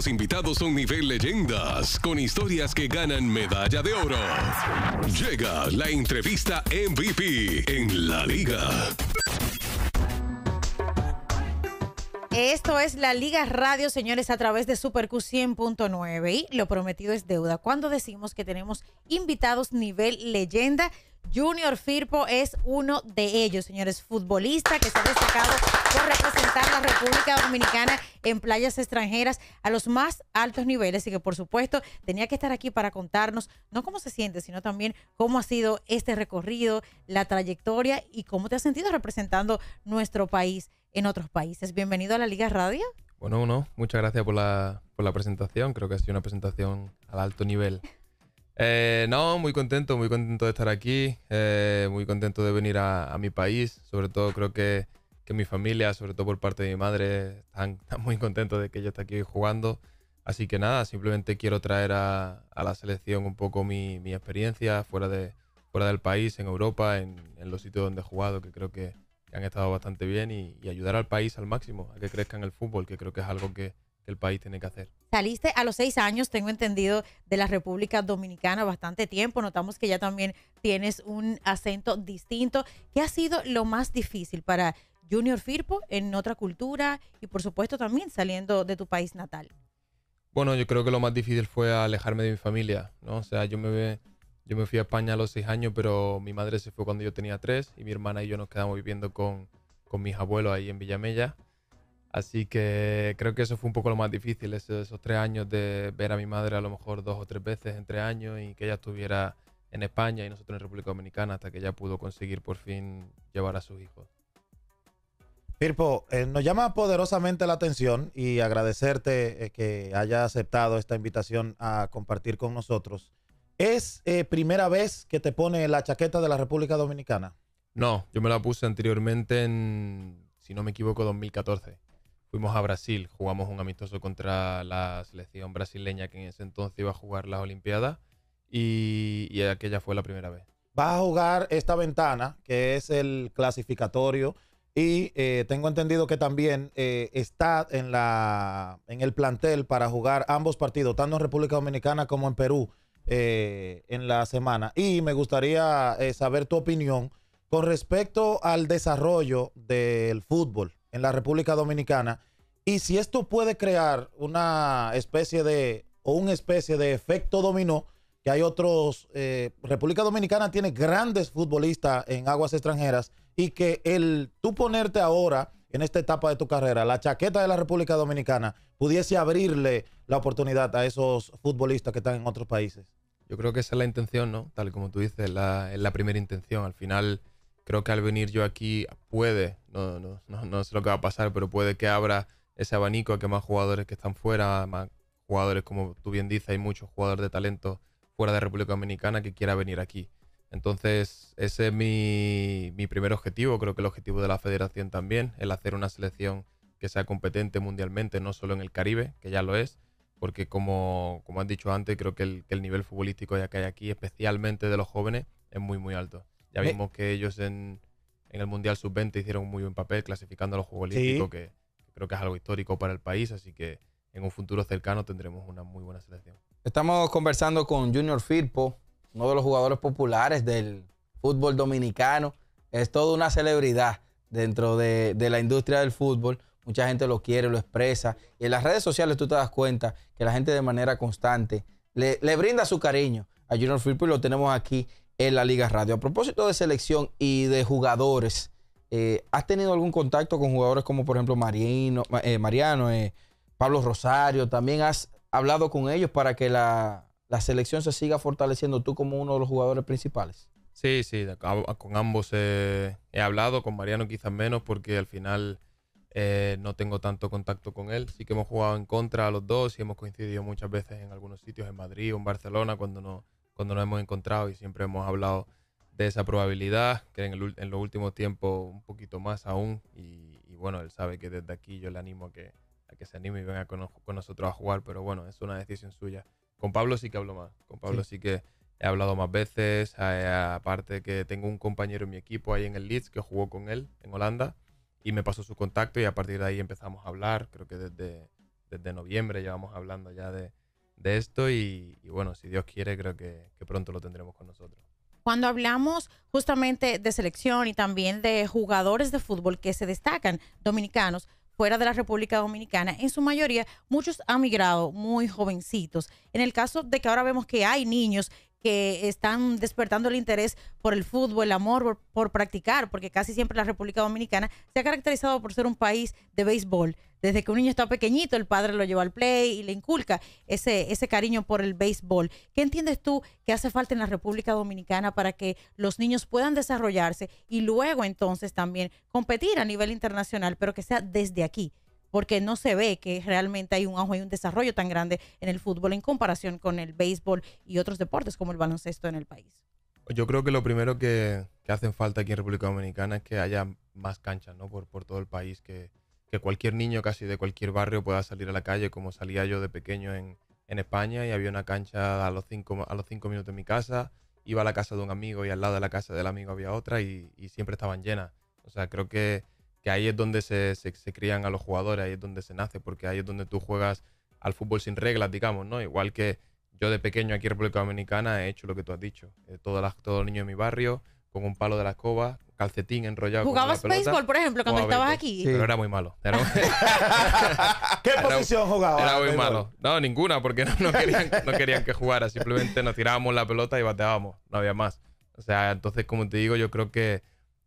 nuestros invitados son nivel leyendas, con historias que ganan medalla de oro. Llega la entrevista MVP en La Liga. Esto es La Liga Radio, señores, a través de SuperQ100.9 y lo prometido es deuda. Cuando decimos que tenemos invitados nivel leyenda, Junior Firpo es uno de ellos, señores, futbolista que se ha destacado por representar a la República Dominicana en playas extranjeras a los más altos niveles y que, por supuesto, tenía que estar aquí para contarnos no cómo se siente, sino también cómo ha sido este recorrido, la trayectoria y cómo te has sentido representando nuestro país en otros países. Bienvenido a La Liga Radio. Bueno, muchas gracias por la presentación. Creo que ha sido una presentación al alto nivel. Muy contento de estar aquí, muy contento de venir a mi país. Sobre todo creo que mi familia, sobre todo por parte de mi madre, están muy contentos de que yo esté aquí jugando. Así que nada, simplemente quiero traer a la selección un poco mi experiencia fuera del país, en Europa, en los sitios donde he jugado, que creo que han estado bastante bien, y ayudar al país al máximo, a que crezca en el fútbol, que creo que es algo que el país tiene que hacer. Saliste a los 6 años, tengo entendido, de la República Dominicana, bastante tiempo. Notamos que ya también tienes un acento distinto. ¿Qué ha sido lo más difícil para Junior Firpo en otra cultura y, por supuesto, también saliendo de tu país natal? Bueno, yo creo que lo más difícil fue alejarme de mi familia, ¿no? O sea, yo me fui a España a los 6 años, pero mi madre se fue cuando yo tenía 3 y mi hermana y yo nos quedamos viviendo con mis abuelos ahí en Villamella. Así que creo que eso fue un poco lo más difícil, esos 3 años de ver a mi madre a lo mejor 2 o 3 veces en 3 años y que ella estuviera en España y nosotros en República Dominicana hasta que ella pudo conseguir por fin llevar a sus hijos. Firpo, nos llama poderosamente la atención y agradecerte que haya aceptado esta invitación a compartir con nosotros. ¿Es primera vez que te pone la chaqueta de la República Dominicana? No, yo me la puse anteriormente en, si no me equivoco, 2014. Fuimos a Brasil, jugamos un amistoso contra la selección brasileña que en ese entonces iba a jugar las Olimpiadas y aquella fue la primera vez. Vas a jugar esta ventana, que es el clasificatorio, y tengo entendido que también está en el plantel para jugar ambos partidos, tanto en República Dominicana como en Perú, en la semana. Y me gustaría saber tu opinión con respecto al desarrollo del fútbol en la República Dominicana y si esto puede crear una especie de efecto dominó, que hay otros... República Dominicana tiene grandes futbolistas en aguas extranjeras y que tú ponerte ahora en esta etapa de tu carrera la chaqueta de la República Dominicana pudiese abrirle la oportunidad a esos futbolistas que están en otros países. Yo creo que esa es la intención, ¿no? Tal como tú dices, es la primera intención. Al final... Creo que al venir yo aquí puede, no sé lo que va a pasar, pero puede que abra ese abanico a que más jugadores que están fuera, más jugadores, como tú bien dices, hay muchos jugadores de talento fuera de República Dominicana que quiera venir aquí. Entonces, ese es mi primer objetivo. Creo que el objetivo de la federación también, el hacer una selección que sea competente mundialmente, no solo en el Caribe, que ya lo es, porque como has dicho antes, creo que el nivel futbolístico ya que hay aquí, especialmente de los jóvenes, es muy, muy alto. Ya vimos que ellos en el Mundial Sub-20 hicieron un muy buen papel clasificando a los Juegos Olímpicos, sí, que creo que es algo histórico para el país, así que en un futuro cercano tendremos una muy buena selección. Estamos conversando con Junior Firpo, uno de los jugadores populares del fútbol dominicano. Es toda una celebridad dentro de la industria del fútbol. Mucha gente lo quiere, lo expresa. Y en las redes sociales tú te das cuenta que la gente de manera constante le brinda su cariño a Junior Firpo y lo tenemos aquí en La Liga Radio. A propósito de selección y de jugadores, ¿has tenido algún contacto con jugadores como, por ejemplo, Mariano, Pablo Rosario? ¿También has hablado con ellos para que la selección se siga fortaleciendo, tú como uno de los jugadores principales? Sí, con ambos he hablado, con Mariano quizás menos porque al final no tengo tanto contacto con él. Sí que hemos jugado en contra a los dos y hemos coincidido muchas veces en algunos sitios, en Madrid o en Barcelona, cuando nos hemos encontrado y siempre hemos hablado de esa probabilidad, que en los últimos tiempos un poquito más aún. Y bueno, él sabe que desde aquí yo le animo a que se anime y venga con nosotros a jugar, pero bueno, es una decisión suya. Con Pablo sí que hablo más, con Pablo sí que he hablado más veces, aparte que tengo un compañero en mi equipo ahí en el Leeds que jugó con él en Holanda y me pasó su contacto y a partir de ahí empezamos a hablar, creo que desde... desde noviembre llevamos hablando ya de esto y bueno, si Dios quiere, creo que pronto lo tendremos con nosotros. Cuando hablamos justamente de selección y también de jugadores de fútbol que se destacan, dominicanos, fuera de la República Dominicana, en su mayoría muchos han migrado muy jovencitos. En el caso de que ahora vemos que hay niños que están despertando el interés por el fútbol, el amor por practicar, porque casi siempre la República Dominicana se ha caracterizado por ser un país de béisbol. Desde que un niño está pequeñito, el padre lo lleva al play y le inculca ese cariño por el béisbol. ¿Qué entiendes tú que hace falta en la República Dominicana para que los niños puedan desarrollarse y luego entonces también competir a nivel internacional, pero que sea desde aquí? Porque no se ve que realmente hay un auge y un desarrollo tan grande en el fútbol en comparación con el béisbol y otros deportes como el baloncesto en el país. Yo creo que lo primero que hacen falta aquí en República Dominicana es que haya más canchas, ¿no? Por todo el país, que cualquier niño casi de cualquier barrio pueda salir a la calle, como salía yo de pequeño en España, y había una cancha a los cinco minutos de mi casa, iba a la casa de un amigo y al lado de la casa del amigo había otra y siempre estaban llenas. O sea, creo que ahí es donde se crían a los jugadores, ahí es donde se nace, porque ahí es donde tú juegas al fútbol sin reglas, digamos, ¿no? Igual que yo de pequeño aquí en República Dominicana he hecho lo que tú has dicho. Todo el niño de mi barrio, con un palo de la escoba, calcetín enrollado. ¿Jugabas béisbol, por ejemplo, cuando estabas aquí? Sí. Pero era muy malo. ¿Qué posición jugabas? Era muy malo. No, ninguna, porque no querían que jugara. Simplemente nos tirábamos la pelota y bateábamos. No había más. O sea, entonces, como te digo, yo creo que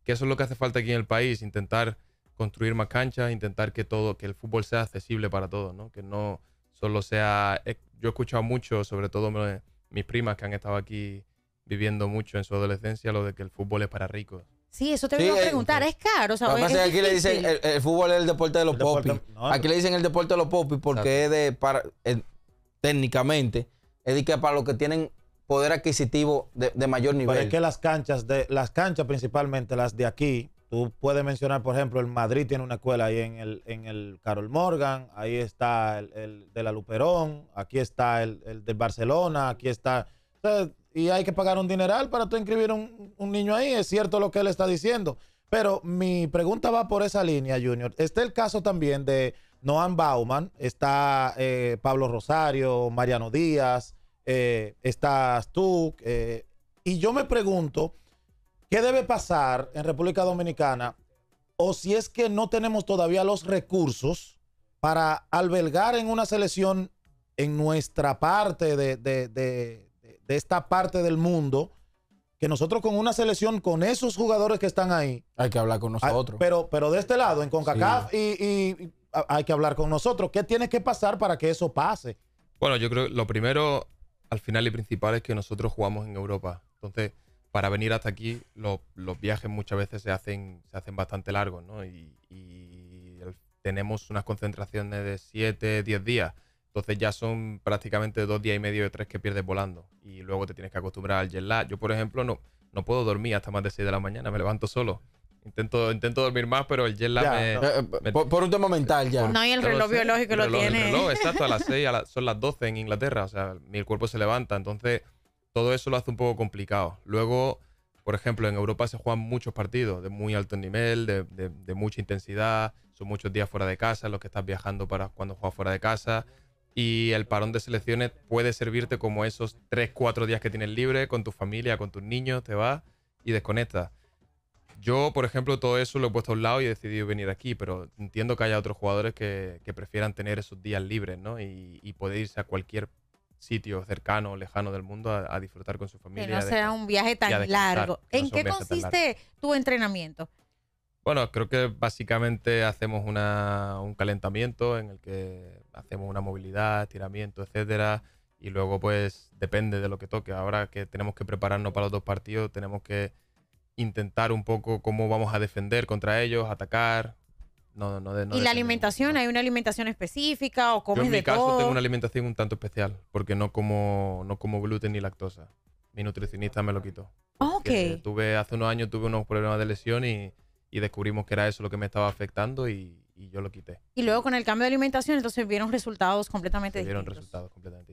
eso es lo que hace falta aquí en el país, intentar construir más canchas, intentar que el fútbol sea accesible para todos, ¿no? Que no solo sea... Yo he escuchado mucho, sobre todo mis primas que han estado aquí viviendo mucho en su adolescencia, lo de que el fútbol es para ricos. Sí, eso te iba a preguntar. Es caro. O sea, es aquí le dicen el fútbol es el deporte de los popis. No, aquí le dicen el deporte de los popis porque exacto. Técnicamente, es de que para los que tienen poder adquisitivo de mayor nivel. Pero es que las canchas principalmente, las de aquí, tú puedes mencionar, por ejemplo, el Madrid tiene una escuela ahí en el Carol Morgan, ahí está el de la Luperón, aquí está el del Barcelona, aquí está... Y hay que pagar un dineral para tú inscribir un niño ahí, es cierto lo que él está diciendo. Pero mi pregunta va por esa línea, Junior. Está el caso también de Noam Bauman, está Pablo Rosario, Mariano Díaz, estás tú, y yo me pregunto, ¿qué debe pasar en República Dominicana? O si es que no tenemos todavía los recursos para albergar en una selección en nuestra parte de esta parte del mundo, que nosotros con una selección, con esos jugadores que están ahí... Hay que hablar con nosotros. Pero de este lado, en CONCACAF, sí. y hay que hablar con nosotros. ¿Qué tiene que pasar para que eso pase? Bueno, yo creo que lo primero, al final y principal, es que nosotros jugamos en Europa. Entonces, para venir hasta aquí, los viajes muchas veces se hacen bastante largos, ¿no? Y tenemos unas concentraciones de 7, 10 días. Entonces ya son prácticamente 2 días y medio o 3 que pierdes volando. Y luego te tienes que acostumbrar al jet lag. Yo, por ejemplo, no puedo dormir hasta más de 6 de la mañana. Me levanto solo. Intento dormir más, pero el jet lag por un tema mental ya. No, y el reloj biológico lo tiene. El reloj, exacto. A las 6, son las 12 en Inglaterra. O sea, mi cuerpo se levanta. Entonces, todo eso lo hace un poco complicado. Luego, por ejemplo, en Europa se juegan muchos partidos de muy alto nivel, de mucha intensidad. Son muchos días fuera de casa, los que estás viajando para cuando juegas fuera de casa. Y el parón de selecciones puede servirte como esos 3-4 días que tienes libre con tu familia, con tus niños, te vas y desconectas. Yo, por ejemplo, todo eso lo he puesto a un lado y he decidido venir aquí, pero entiendo que haya otros jugadores que prefieran tener esos días libres, ¿no? Y poder irse a cualquier sitio cercano o lejano del mundo a disfrutar con su familia. Que no sea un viaje tan largo. ¿En qué consiste tu entrenamiento? Bueno, creo que básicamente hacemos un calentamiento en el que hacemos una movilidad, estiramiento, etcétera, y luego pues depende de lo que toque. Ahora que tenemos que prepararnos para los 2 partidos, tenemos que intentar un poco cómo vamos a defender contra ellos, atacar. No, ¿y la alimentación? No. ¿Hay una alimentación específica o comes de todo? Yo en mi caso tengo una alimentación un tanto especial porque no como gluten ni lactosa. Mi nutricionista me lo quitó. Okay. Hace unos años tuve unos problemas de lesión y descubrimos que era eso lo que me estaba afectando y, y yo lo quité. Y luego con el cambio de alimentación, entonces vieron resultados completamente distintos.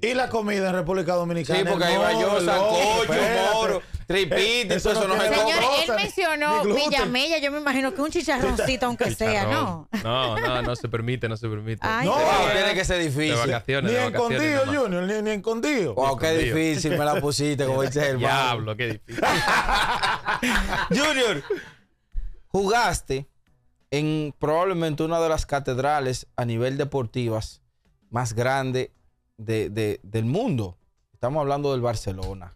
Y la comida en República Dominicana. Sí, porque ahí va yo, sancocho, moro, tripita, eso no se come. Señor, él mencionó Villamella, yo me imagino que un chicharroncito, aunque sea, ¿no? No se permite, no se permite. Ay, no, tiene que ser difícil. Ni escondido, Junior, ni escondido. Wow, qué difícil me la pusiste, como dice el diablo, qué difícil. Junior, jugaste en probablemente una de las catedrales a nivel deportivas más grande del mundo. Estamos hablando del Barcelona.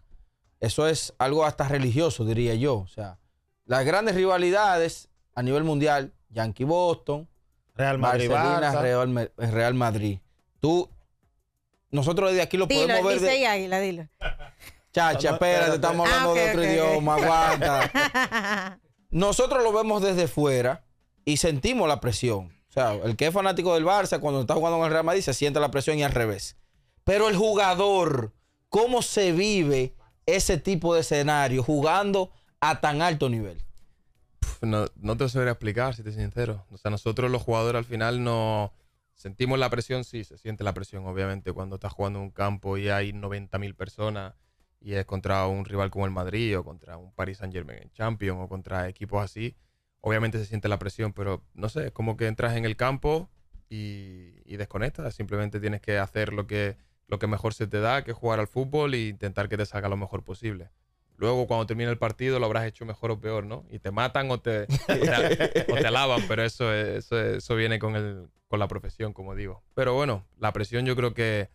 Eso es algo hasta religioso, diría yo. O sea, las grandes rivalidades a nivel mundial, Yankee-Boston, Real Madrid, Barcelona, Real Madrid. Tú, nosotros desde aquí lo podemos ver. Dice de... Águila, dilo. Chacha, espérate, estamos hablando de otro idioma, aguanta. Nosotros lo vemos desde fuera y sentimos la presión. O sea, el que es fanático del Barça, cuando está jugando con el Real Madrid, se siente la presión y al revés. Pero el jugador, ¿cómo se vive ese tipo de escenario jugando a tan alto nivel? No te lo sabría explicar, si te soy sincero. O sea, nosotros los jugadores al final no sentimos la presión, sí, se siente la presión, obviamente, cuando estás jugando en un campo y hay 90.000 personas y es contra un rival como el Madrid o contra un Paris Saint Germain en Champions o contra equipos así. Obviamente se siente la presión, pero no sé, es como que entras en el campo y desconectas. Simplemente tienes que hacer lo que mejor se te da, que es jugar al fútbol e intentar que te salga lo mejor posible. Luego, cuando termine el partido, lo habrás hecho mejor o peor, ¿no? Y te matan o te alaban, pero eso viene con la profesión, como digo. Pero bueno, la presión yo creo que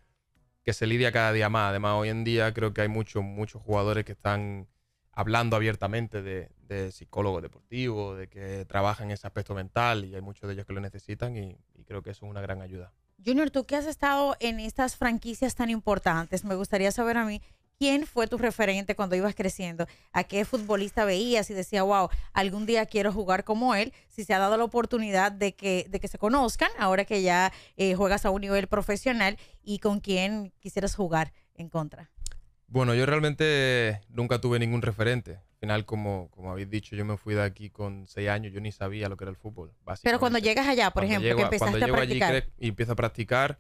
se lidia cada día más. Además, hoy en día creo que hay muchos jugadores que están hablando abiertamente de psicólogos deportivos, de que trabajan en ese aspecto mental, y hay muchos de ellos que lo necesitan y creo que eso es una gran ayuda. Junior, tú que has estado en estas franquicias tan importantes, me gustaría saber a mí, ¿quién fue tu referente cuando ibas creciendo? ¿A qué futbolista veías y decía, wow, algún día quiero jugar como él? Si se ha dado la oportunidad de que se conozcan, ahora que ya juegas a un nivel profesional, ¿y con quién quisieras jugar en contra? Bueno, yo realmente nunca tuve ningún referente. Al final, como habéis dicho, yo me fui de aquí con 6 años, yo ni sabía lo que era el fútbol, básicamente. Pero cuando llegas allá, por ejemplo, que empezaste a practicar. Allí y empiezo a practicar,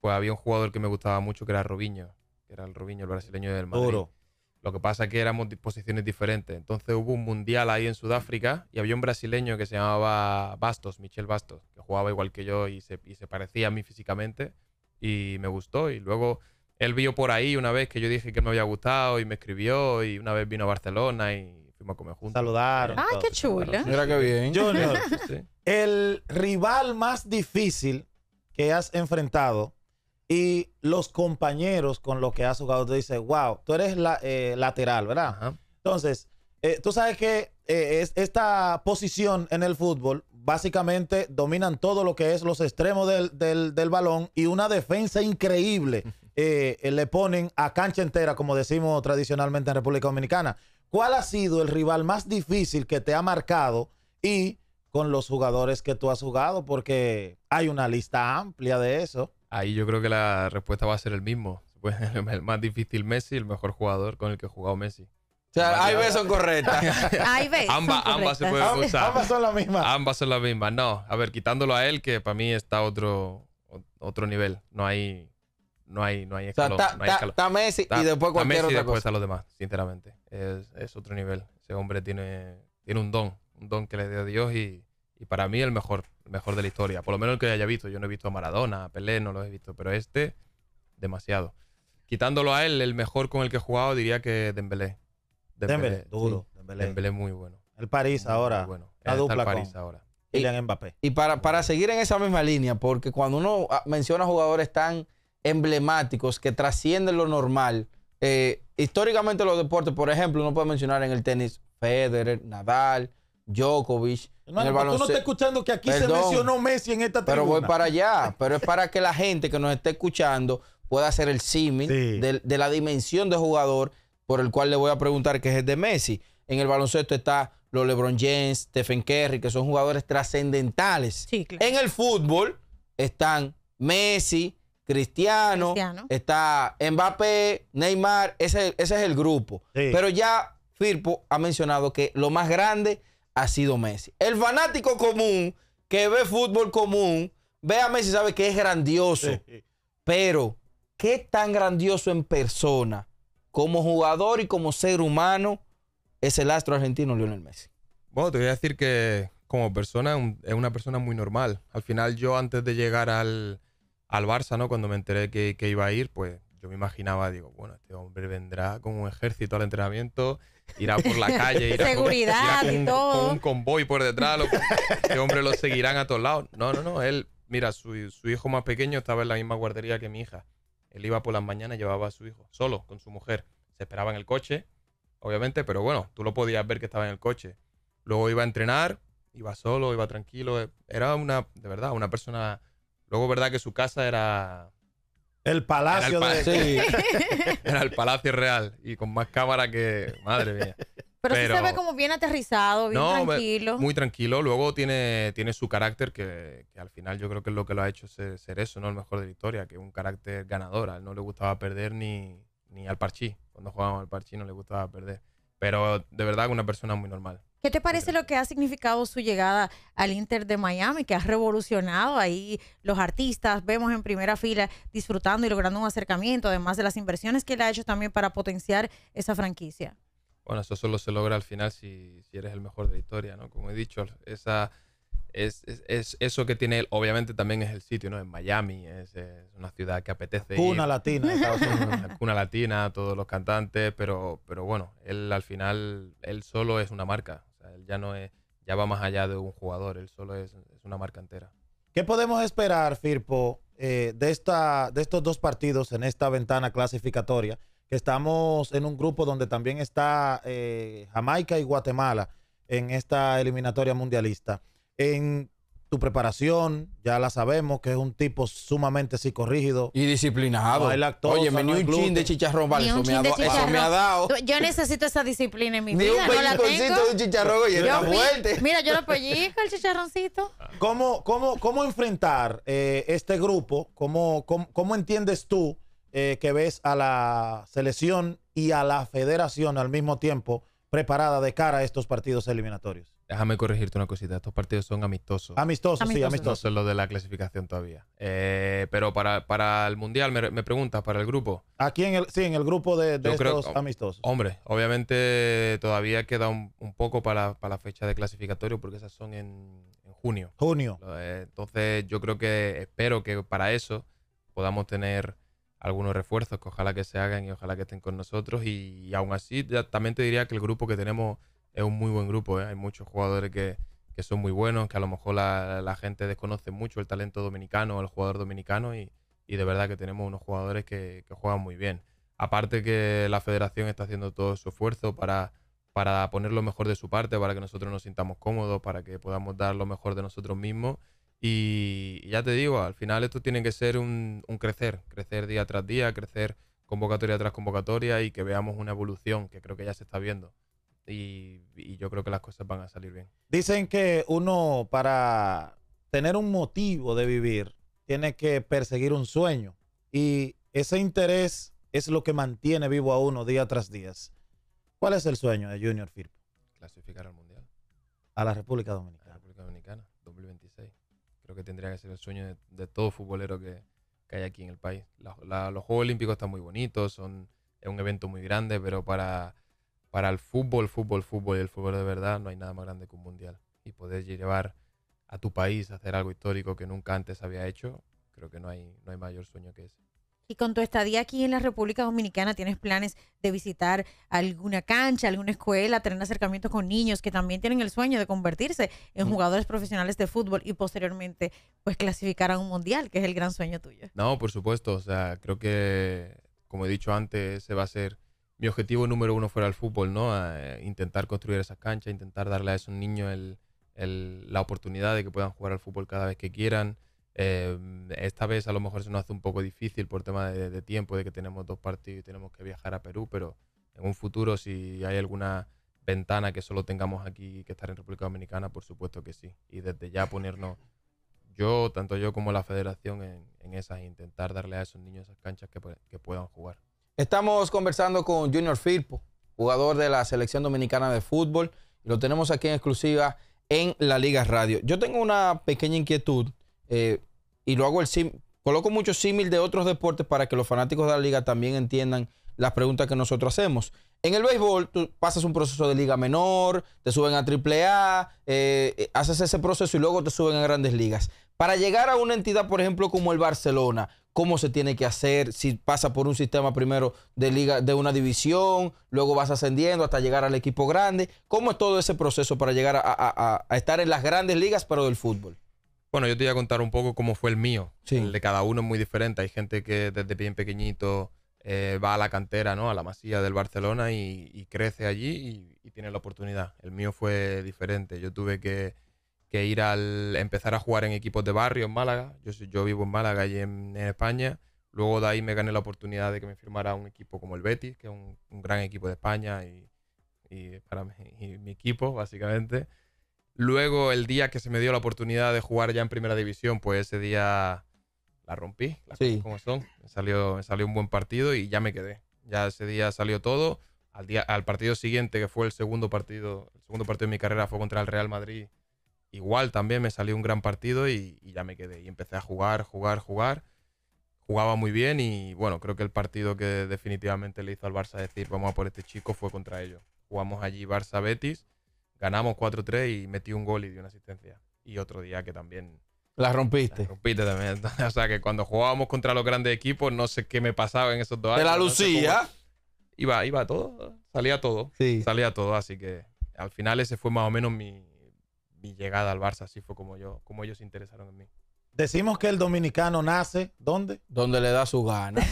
pues había un jugador que me gustaba mucho, que era Robinho, que era el Robinho, el brasileño del Madrid. Oro. Lo que pasa es que éramos posiciones diferentes. Entonces hubo un mundial ahí en Sudáfrica y había un brasileño que se llamaba Bastos, Michel Bastos, que jugaba igual que yo y se parecía a mí físicamente y me gustó. Y luego él vio por ahí una vez que yo dije que me había gustado y me escribió, y una vez vino a Barcelona y fuimos a comer juntos. Saludaron. ¡Ay, qué chulo! Mira qué bien. Junior, sí. El rival más difícil que has enfrentado y los compañeros con los que has jugado te dicen, wow, tú eres lateral, ¿verdad? Ajá. Entonces, tú sabes que esta posición en el fútbol básicamente dominan todo lo que es los extremos del balón, y una defensa increíble le ponen a cancha entera, como decimos tradicionalmente en República Dominicana. ¿Cuál ha sido el rival más difícil que te ha marcado y con los jugadores que tú has jugado? Porque hay una lista amplia de eso. Ahí yo creo que la respuesta va a ser el mismo. Pues, el más difícil Messi, el mejor jugador con el que he jugado Messi. O sea, hay veces son correctas. Ambas se pueden usar. Ambas son las mismas. Ambas son las mismas. No, a ver, quitándolo a él, que para mí está otro nivel. No hay escalón. O sea, está Messi y después cualquier otra cosa. Está los demás, sinceramente. Es otro nivel. Ese hombre tiene un don que le dio Dios y para mí el mejor de la historia. Por lo menos el que haya visto. Yo no he visto a Maradona, a Pelé, no los he visto, pero demasiado. Quitándolo a él, el mejor con el que he jugado diría que Dembélé. Dembélé, duro. Sí. Dembélé muy bueno. El París muy, ahora. Muy bueno. La dupla París ahora. Y Mbappé. Y para seguir en esa misma línea, porque cuando uno menciona jugadores tan emblemáticos que trascienden lo normal, históricamente los deportes, por ejemplo, uno puede mencionar en el tenis Federer, Nadal, Djokovic. Hermano, en el baloncesto. Tú no estás escuchando que aquí se mencionó Messi en esta tribuna. Pero voy para allá. Pero es para que la gente que nos esté escuchando pueda hacer el símil de la dimensión de jugador por el cual le voy a preguntar, que es el de Messi. En el baloncesto está los LeBron James, Stephen Curry, que son jugadores trascendentales. Sí, claro. En el fútbol están Messi, Cristiano, está Mbappé, Neymar, ese es el grupo. Sí. Pero ya Firpo ha mencionado que lo más grande ha sido Messi. El fanático común que ve fútbol común, ve a Messi, sabe que es grandioso. Sí. Pero, ¿qué tan grandioso en persona, como jugador y como ser humano, es el astro argentino Lionel Messi? Bueno, te voy a decir que como persona es una persona muy normal. Al final, yo antes de llegar al Barça, ¿no? Cuando me enteré que iba a ir, pues yo me imaginaba, digo, bueno, este hombre vendrá con un ejército al entrenamiento, irá por la calle, irá seguridad y todo, con un convoy por detrás, este hombre lo seguirán a todos lados. No, no, no, él, mira, su hijo más pequeño estaba en la misma guardería que mi hija. Él iba por las mañanas, llevaba a su hijo solo, con su mujer. Se esperaba en el coche, obviamente, pero bueno, tú lo podías ver que estaba en el coche. Luego iba a entrenar, iba solo, iba tranquilo. Era una, de verdad, una persona... Luego, verdad que su casa era... El palacio de... Sí. Era el palacio real y con más cámara que... Madre mía. Pero sí se ve como bien aterrizado, bien tranquilo. Muy tranquilo. Luego tiene su carácter que al final yo creo que es lo que lo ha hecho ser eso, ¿no? El mejor de la historia, que es un carácter ganador. A él no le gustaba perder ni al parchís. Cuando jugábamos al parchís no le gustaba perder. Pero de verdad una persona muy normal. ¿Qué te parece lo que ha significado su llegada al Inter de Miami, que ha revolucionado ahí los artistas? Vemos en primera fila disfrutando y logrando un acercamiento, además de las inversiones que él ha hecho también para potenciar esa franquicia. Bueno, eso solo se logra al final si eres el mejor de la historia, ¿no? Como he dicho, eso que tiene él, obviamente también es el sitio, ¿no? En Miami, es una ciudad que apetece cuna ir. Latina, Estados Unidos. Cuna latina, todos los cantantes, pero bueno, él al final, él solo es una marca. Él ya no es, ya va más allá de un jugador, él solo es una marca entera. ¿Qué podemos esperar, Firpo, de estos dos partidos en esta ventana clasificatoria? Que estamos en un grupo donde también está Jamaica y Guatemala en esta eliminatoria mundialista. En tu preparación, ya la sabemos, que es un tipo sumamente psicorrígido. Y disciplinado. No lactosa, oye, ni un chin de chicharrón, vale, eso me ha dado. Yo necesito esa disciplina en mi vida, no la tengo. Ni un pellizconcito de chicharrón, oye, está fuerte. Mira, yo lo pellizco el chicharroncito. ¿Cómo enfrentar este grupo? ¿Cómo entiendes tú que ves a la selección y a la federación al mismo tiempo preparada de cara a estos partidos eliminatorios? Déjame corregirte una cosita. Estos partidos son amistosos. Amistosos, sí, amistosos. No son los de la clasificación todavía. Pero para el Mundial, me preguntas, ¿para el grupo? Aquí en el grupo de estos amistosos. Hombre, obviamente todavía queda un poco para la fecha de clasificatorio porque esas son en junio. Junio. Entonces yo creo que espero que para eso podamos tener algunos refuerzos que ojalá que se hagan y ojalá que estén con nosotros. Y aún así también te diría que el grupo que tenemos... Es un muy buen grupo, ¿eh? Hay muchos jugadores que son muy buenos, que a lo mejor la gente desconoce mucho el talento dominicano, el jugador dominicano, y de verdad que tenemos unos jugadores que juegan muy bien. Aparte que la federación está haciendo todo su esfuerzo para poner lo mejor de su parte, para que nosotros nos sintamos cómodos, para que podamos dar lo mejor de nosotros mismos. Y ya te digo, al final esto tiene que ser un crecer día tras día, crecer convocatoria tras convocatoria y que veamos una evolución que creo que ya se está viendo. Y yo creo que las cosas van a salir bien. Dicen que uno, para tener un motivo de vivir, tiene que perseguir un sueño. Y ese interés es lo que mantiene vivo a uno día tras día. ¿Cuál es el sueño de Junior Firpo? Clasificar al Mundial. A la República Dominicana. A la República Dominicana, 2026. Creo que tendría que ser el sueño de todo futbolero que hay aquí en el país. Los Juegos Olímpicos están muy bonitos, es un evento muy grande, pero para el fútbol y el fútbol de verdad, no hay nada más grande que un mundial. Y poder llevar a tu país a hacer algo histórico que nunca antes había hecho, creo que no hay mayor sueño que ese. Y con tu estadía aquí en la República Dominicana, ¿tienes planes de visitar alguna cancha, alguna escuela, tener acercamientos con niños que también tienen el sueño de convertirse en jugadores profesionales de fútbol y posteriormente pues clasificar a un mundial, que es el gran sueño tuyo? No, por supuesto. O sea, creo que, como he dicho antes, se va a hacer... Mi objetivo número uno fuera el fútbol, ¿no? Intentar construir esas canchas, intentar darle a esos niños la oportunidad de que puedan jugar al fútbol cada vez que quieran. Esta vez a lo mejor se nos hace un poco difícil por tema de tiempo, de que tenemos dos partidos y tenemos que viajar a Perú, pero en un futuro, si hay alguna ventana que solo tengamos aquí que estar en República Dominicana, por supuesto que sí. Y desde ya ponernos, tanto yo como la federación, en esas, intentar darle a esos niños esas canchas que puedan jugar. Estamos conversando con Junior Firpo, jugador de la Selección Dominicana de Fútbol. Lo tenemos aquí en exclusiva en La Liga Radio. Yo tengo una pequeña inquietud y lo hago el símil. Coloco muchos símil de otros deportes para que los fanáticos de la liga también entiendan las preguntas que nosotros hacemos. En el béisbol, tú pasas un proceso de liga menor, te suben a AAA, haces ese proceso y luego te suben a grandes ligas. Para llegar a una entidad, por ejemplo, como el Barcelona, ¿cómo se tiene que hacer? Si pasa por un sistema primero de liga, de una división, luego vas ascendiendo hasta llegar al equipo grande. ¿Cómo es todo ese proceso para llegar a estar en las grandes ligas, pero del fútbol? Bueno, yo te voy a contar un poco cómo fue el mío. Sí. El de cada uno es muy diferente. Hay gente que desde bien pequeñito va a la cantera, ¿no? A la masía del Barcelona y crece allí y tiene la oportunidad. El mío fue diferente. Yo tuve que ir empezar a jugar en equipos de barrio en Málaga. Yo vivo en Málaga y en España. Luego de ahí me gané la oportunidad de que me firmara un equipo como el Betis, que es un gran equipo de España y mi equipo, básicamente. Luego, el día que se me dio la oportunidad de jugar ya en primera división, pues ese día la rompí, las cosas como son. Me salió un buen partido y ya me quedé. Ya ese día salió todo. Al partido siguiente, que fue el segundo partido de mi carrera, fue contra el Real Madrid. Igual también me salió un gran partido y ya me quedé. Y empecé a jugar. Jugaba muy bien y, bueno, creo que el partido que definitivamente le hizo al Barça decir vamos a por este chico fue contra ellos. Jugamos allí Barça-Betis. Ganamos 4-3 y metí un gol y di una asistencia. Y otro día que también... ¿La rompiste? La rompiste también. O sea, que cuando jugábamos contra los grandes equipos, no sé qué me pasaba en esos 2 años. ¿Te la lucía? No sé, iba todo. Salía todo. Sí. Salía todo. Así que al final ese fue más o menos mi llegada al Barça. Así fue como ellos se interesaron en mí. Decimos que el dominicano nace... ¿Dónde? Donde le da su gana.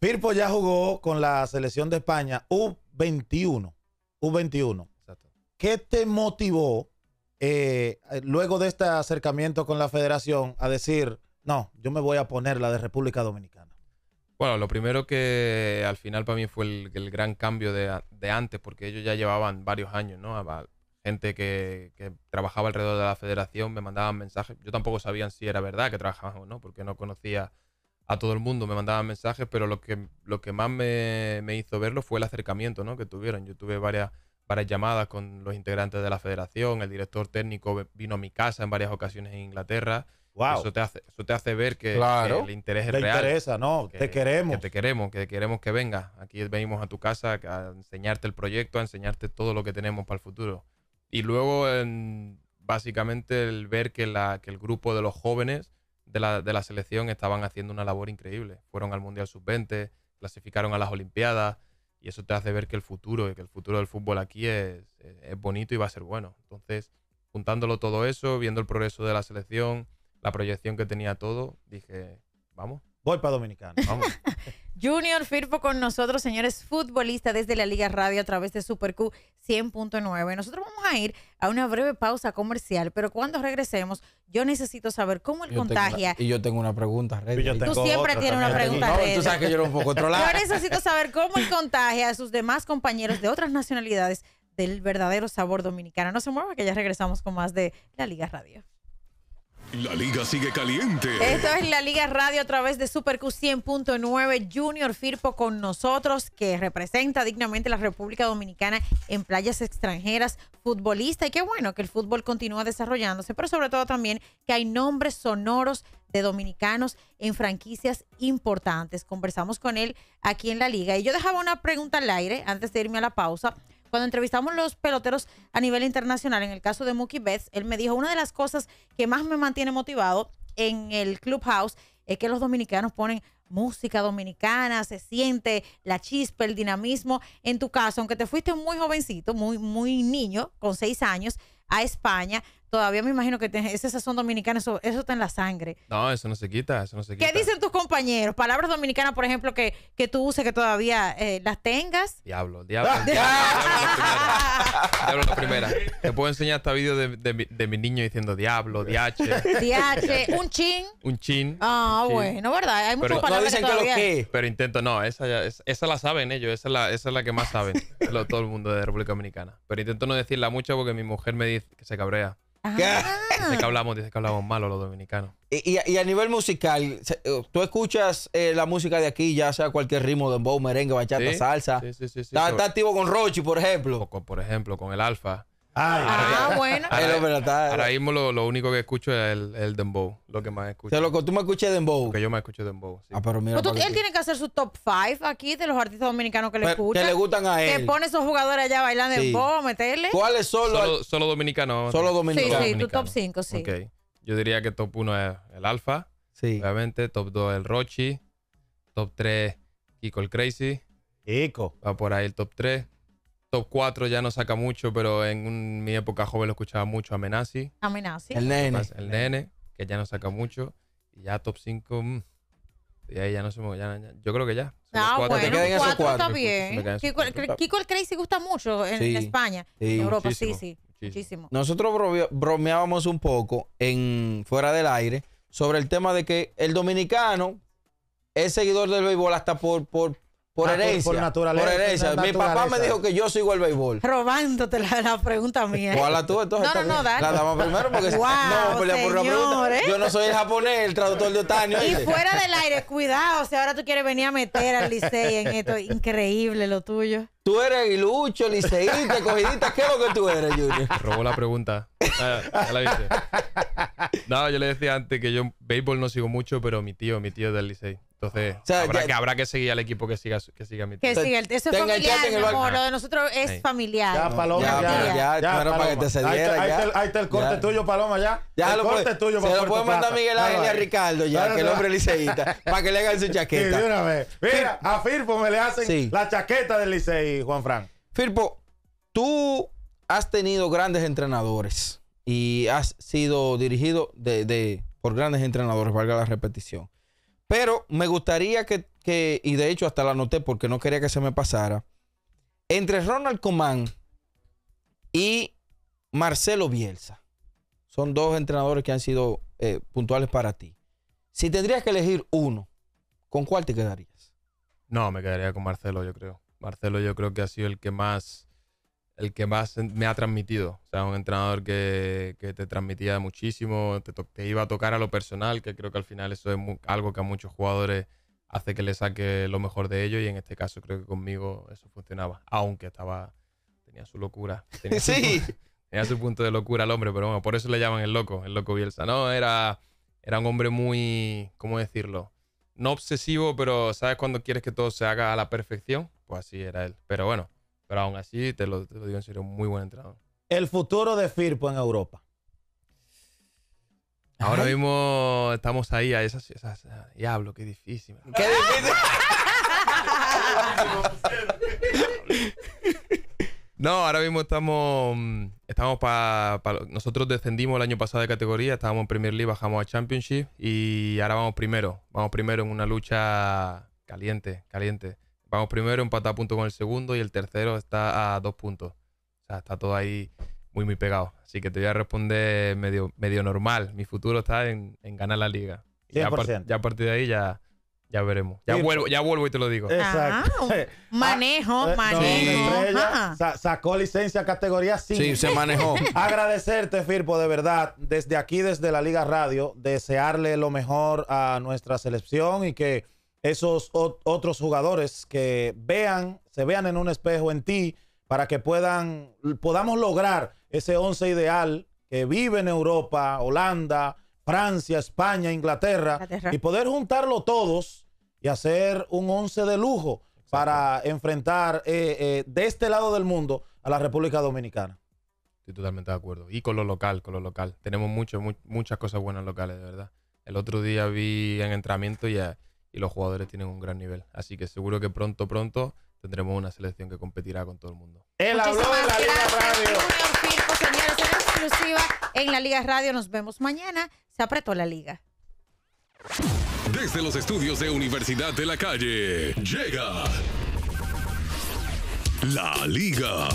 Firpo ya jugó con la selección de España U21. U21. ¿Qué te motivó luego de este acercamiento con la federación a decir, no, yo me voy a poner la de República Dominicana? Bueno, lo primero que al final para mí fue el gran cambio de antes, porque ellos ya llevaban varios años, ¿no? Gente que trabajaba alrededor de la federación me mandaban mensajes. Yo tampoco sabía si era verdad que trabajaban o no, porque no conocía a todo el mundo. Me mandaban mensajes, pero lo que más me hizo verlo fue el acercamiento, ¿no? Que tuvieron. Yo tuve varias llamadas con los integrantes de la federación, el director técnico vino a mi casa en varias ocasiones en Inglaterra. Wow. Eso te hace ver que, claro, que el interés es real. Te interesa, ¿no? Te queremos. Que te queremos, que vengas. Aquí venimos a tu casa a enseñarte el proyecto, a enseñarte todo lo que tenemos para el futuro. Y luego, básicamente, el ver que el grupo de los jóvenes de la selección estaban haciendo una labor increíble. Fueron al Mundial Sub-20, clasificaron a las Olimpiadas. Y eso te hace ver que el futuro del fútbol aquí es bonito y va a ser bueno. Entonces, juntándolo todo eso, viendo el progreso de la selección, la proyección que tenía todo, dije, vamos. Voy para Dominicana, vamos. Junior Firpo con nosotros, señores, futbolista desde La Liga Radio a través de SuperQ 100.9. Nosotros vamos a ir a una breve pausa comercial, pero cuando regresemos, yo necesito saber cómo él contagia. Y yo tengo una pregunta, Red. Tú siempre tienes una pregunta, Red. Tú sabes que yo era un poco trolado. Yo necesito saber cómo él contagia a sus demás compañeros de otras nacionalidades del verdadero sabor dominicano. No se mueva que ya regresamos con más de La Liga Radio. La Liga sigue caliente. Esto es La Liga Radio a través de SuperQ 100.9. Junior Firpo con nosotros, que representa dignamente la República Dominicana en playas extranjeras, futbolista. Y qué bueno que el fútbol continúa desarrollándose, pero sobre todo también que hay nombres sonoros de dominicanos en franquicias importantes. Conversamos con él aquí en La Liga. Y yo dejaba una pregunta al aire antes de irme a la pausa. Cuando entrevistamos los peloteros a nivel internacional, en el caso de Mookie Betts, él me dijo, una de las cosas que más me mantiene motivado en el Clubhouse es que los dominicanos ponen música dominicana, se siente la chispa, el dinamismo. En tu caso, aunque te fuiste muy jovencito, muy niño, con 6 años, a España, todavía me imagino que ese sazón dominicano, eso está en la sangre. No, eso no se quita, eso no se quita. ¿Qué dicen tus compañeros? Palabras dominicanas, por ejemplo, que tú uses, que todavía las tengas. Diablo, la primera. Te puedo enseñar hasta vídeos de mi niño diciendo diablo, DH. Un chin. Ah, bueno, ¿verdad? Hay muchas palabras que todavía... Pero intento, no, esa la saben ellos, esa es la que más saben todo el mundo de República Dominicana. Pero intento no decirla mucho porque mi mujer me dice que se cabrea. Dice que hablamos malo los dominicanos. Y a nivel musical, tú escuchas la música de aquí, ya sea cualquier ritmo, dembow, merengue, bachata, salsa. Sí. Está activo con Rochi, por ejemplo. Por ejemplo, con El Alfa. Bueno. Ahora mismo lo único que escucho es el dembow, lo que más escucho. ¿Tú me escuchas dembow? Porque yo me escucho dembow. Sí. Pero mira, pero él tiene que hacer su top 5 aquí de los artistas dominicanos que le escuchan. Que le gustan a él. Que pone esos jugadores allá bailando dembow, meterle. ¿Cuáles son los? Solo dominicanos. Solo dominicanos. Sí, sí, tu top 5, sí. Okay. Yo diría que top 1 es el Alfa. Sí. Obviamente, top 2 el Rochi. Top 3, Kiko el Crazy. Kiko. Va por ahí el top 3. Top 4 ya no saca mucho, pero en mi época joven lo escuchaba mucho a Menassi. A Menassi. El nene, que ya no saca mucho. Y ya top 5, y ahí ya no se me... yo creo que ya. Bueno, cuatro está bien. Kiko el Crazy gusta mucho en España. Sí. En Europa, muchísimo. Nosotros bromeábamos un poco fuera del aire sobre el tema de que el dominicano es seguidor del béisbol hasta por herencia. Por naturaleza. Por herencia. Mi papá me dijo que yo sigo el béisbol. Robándote la pregunta mía. ¿Cuál la tú? Entonces, no, dale. La damos primero porque yo no soy el japonés, el traductor de Otani. Y fuera del aire, cuidado. O sea, ahora tú quieres venir a meter al Licey en esto. Increíble lo tuyo. Tú eres aguilucho, liceísta, cogidita. ¿Qué es lo que tú eres, Junior? Robó la pregunta. Ya la viste. No, yo le decía antes que yo béisbol no sigo mucho, pero mi tío es del Licey. Entonces, o sea, habrá que seguir al equipo que siga mi tío. Eso es familiar, amor. Lo de nosotros es familiar. Ya, Paloma, ya. Claro, para que te cediera, ahí está el corte tuyo, Paloma, ya. Ya el corte tuyo, Paloma. Se lo puede mandar Miguel Ángel y a Ricardo, ya, que el hombre liceísta, para que le hagan su chaqueta. Sí, de una vez. Mira, a Firpo me le hacen la chaqueta del Licey, Juan Fran. Firpo, tú has tenido grandes entrenadores y has sido dirigido por grandes entrenadores, valga la repetición. Pero me gustaría que y de hecho hasta la anoté porque no quería que se me pasara, entre Ronald Koeman y Marcelo Bielsa, son dos entrenadores que han sido puntuales para ti. Si tendrías que elegir uno, ¿con cuál te quedarías? No, me quedaría con Marcelo, yo creo. Marcelo yo creo que ha sido el que más me ha transmitido. O sea, un entrenador que te transmitía muchísimo, te iba a tocar a lo personal, que creo que al final eso es algo que a muchos jugadores hace que le saque lo mejor de ellos, y en este caso creo que conmigo eso funcionaba, aunque tenía su locura. Tenía su punto de locura al hombre, pero bueno, por eso le llaman el loco Bielsa. No, era un hombre muy, ¿cómo decirlo? No obsesivo, pero ¿sabes cuando quieres que todo se haga a la perfección? Pues así era él, pero bueno. Pero aún así, te lo digo en serio, muy buen entrenador. ¿El futuro de Firpo en Europa? Ahora mismo estamos ahí a esas. Diablo, qué difícil. ¡Qué difícil! No, ahora mismo estamos nosotros descendimos el año pasado de categoría, estábamos en Premier League, bajamos a Championship y ahora vamos primero en una lucha caliente. Vamos primero, empatado a punto con el segundo y el tercero está a 2 puntos. O sea, está todo ahí muy pegado. Así que te voy a responder medio normal. Mi futuro está en ganar la liga. Y 100%. Ya a partir de ahí ya veremos. Ya vuelvo y te lo digo. Exacto. Ajá. Manejo. Sacó licencia categoría 5. Sí, se manejó. Agradecerte, Firpo, de verdad. Desde aquí, desde La Liga Radio, desearle lo mejor a nuestra selección y que esos otros jugadores que se vean en un espejo en ti para que podamos lograr ese 11 ideal que vive en Europa, Holanda, Francia, España, Inglaterra. Y poder juntarlo todos y hacer un 11 de lujo para enfrentar de este lado del mundo a la República Dominicana. Estoy totalmente de acuerdo. Y con lo local. Tenemos muchas cosas buenas locales, de verdad. El otro día vi en entrenamiento y los jugadores tienen un gran nivel. Así que seguro que pronto tendremos una selección que competirá con todo el mundo. Él habló en La Liga Radio. Junior Firpo, señores, en exclusiva en La Liga Radio. Nos vemos mañana. Se apretó la liga. Desde los estudios de Universidad de la Calle, llega La Liga.